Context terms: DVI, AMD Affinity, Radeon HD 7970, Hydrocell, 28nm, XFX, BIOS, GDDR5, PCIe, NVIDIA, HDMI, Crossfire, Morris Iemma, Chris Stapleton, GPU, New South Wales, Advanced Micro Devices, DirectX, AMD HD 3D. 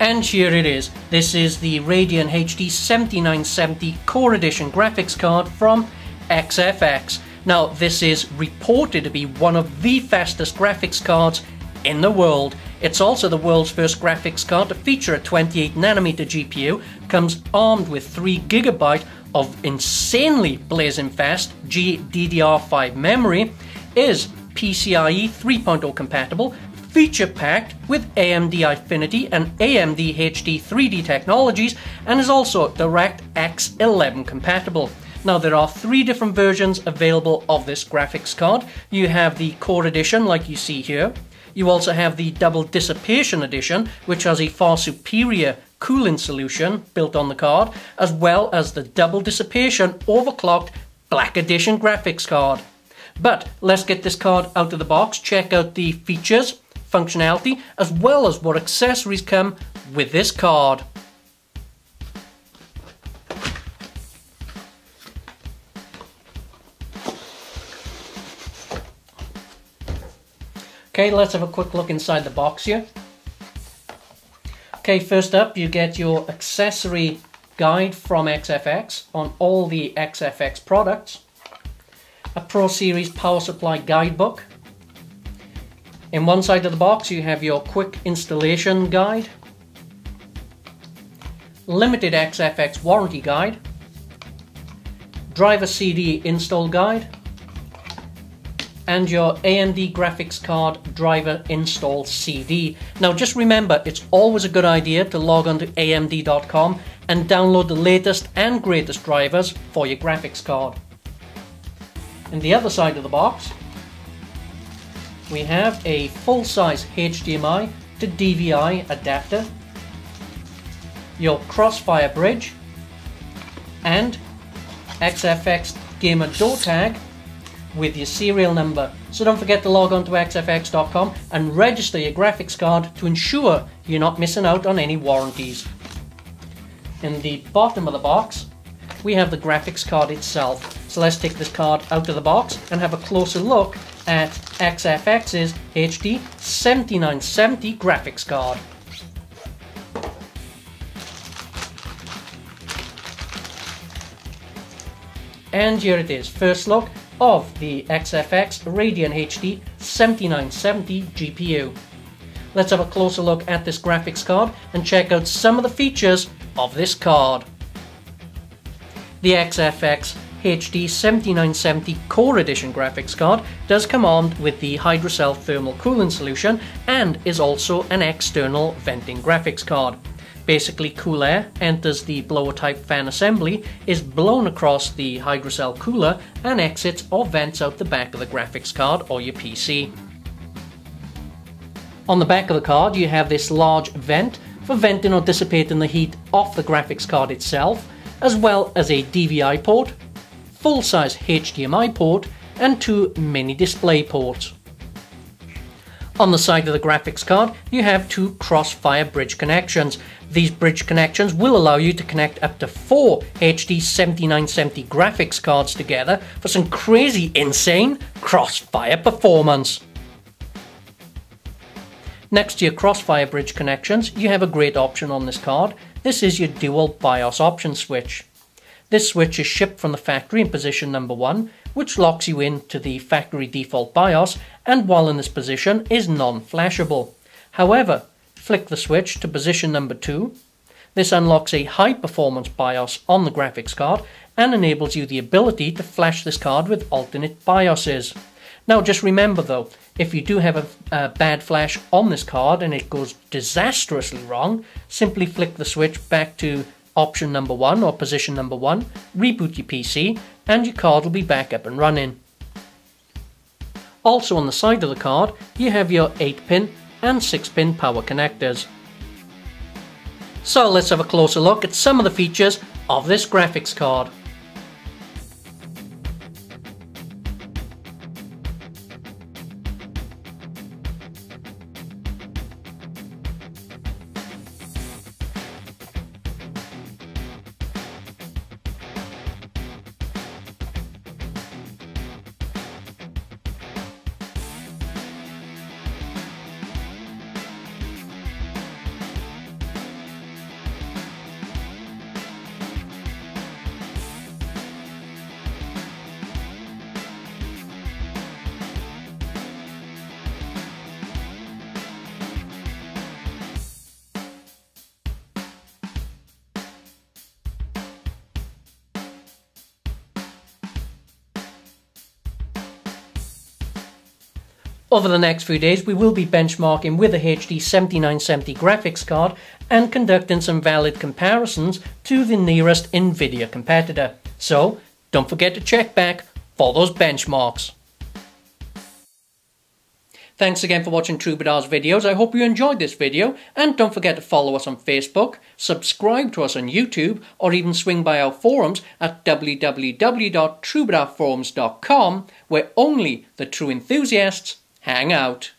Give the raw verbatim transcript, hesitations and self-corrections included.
And here it is. This is the Radeon H D seventy-nine seventy Core Edition graphics card from X F X. Now, this is reported to be one of the fastest graphics cards in the world. It's also the world's first graphics card to feature a twenty-eight nanometer G P U, comes armed with three gigabytes of insanely blazing fast G D D R five memory, is P C I E three point oh compatible, feature-packed with A M D Affinity and A M D H D three D technologies, and is also DirectX eleven compatible. Now, there are three different versions available of this graphics card. You have the Core Edition, like you see here. You also have the Double Dissipation Edition, which has a far superior cooling solution built on the card, as well as the Double Dissipation Overclocked Black Edition graphics card. But let's get this card out of the box, check out the features, functionality, as well as what accessories come with this card. Okay, let's have a quick look inside the box here. Okay, first up you get your accessory guide from X F X on all the X F X products, a Pro Series Power Supply Guidebook. In one side of the box you have your quick installation guide, limited X F X warranty guide, driver C D install guide, and your A M D graphics card driver install C D. Now just remember, it's always a good idea to log on to A M D dot com and download the latest and greatest drivers for your graphics card. On the other side of the box, we have a full-size H D M I to D V I adapter, your Crossfire bridge, and X F X Gamer Door tag with your serial number. So don't forget to log on to X F X dot com and register your graphics card to ensure you're not missing out on any warranties. In the bottom of the box, we have the graphics card itself. So let's take this card out of the box and have a closer look at X F X's H D seventy-nine seventy graphics card. And here it is, first look of the X F X Radeon H D seventy-nine seventy G P U. Let's have a closer look at this graphics card and check out some of the features of this card. The X F X H D seventy-nine seventy Core Edition graphics card does come armed with the Hydrocell thermal cooling solution and is also an external venting graphics card. Basically, cool air enters the blower type fan assembly, is blown across the Hydrocell cooler and exits or vents out the back of the graphics card or your P C. On the back of the card you have this large vent for venting or dissipating the heat off the graphics card itself, as well as a D V I port, full-size H D M I port and two mini display ports. On the side of the graphics card, you have two Crossfire bridge connections. These bridge connections will allow you to connect up to four H D seventy-nine seventy graphics cards together for some crazy, insane Crossfire performance. Next to your Crossfire bridge connections, you have a great option on this card. This is your dual BIOS option switch. This switch is shipped from the factory in position number one, which locks you into the factory default BIOS, and while in this position is non-flashable. However, flick the switch to position number two. This unlocks a high-performance BIOS on the graphics card and enables you the ability to flash this card with alternate BIOSes. Now just remember though, if you do have a, a bad flash on this card and it goes disastrously wrong, simply flick the switch back to option number one or position number one, reboot your P C, and your card will be back up and running. Also on the side of the card, you have your eight pin and six pin power connectors. So let's have a closer look at some of the features of this graphics card. Over the next few days, we will be benchmarking with the H D seventy-nine seventy graphics card and conducting some valid comparisons to the nearest NVIDIA competitor. So, don't forget to check back for those benchmarks. Thanks again for watching Troubadour's videos. I hope you enjoyed this video, and don't forget to follow us on Facebook, subscribe to us on YouTube, or even swing by our forums at w w w dot troubadour forums dot com, where only the true enthusiasts hang out.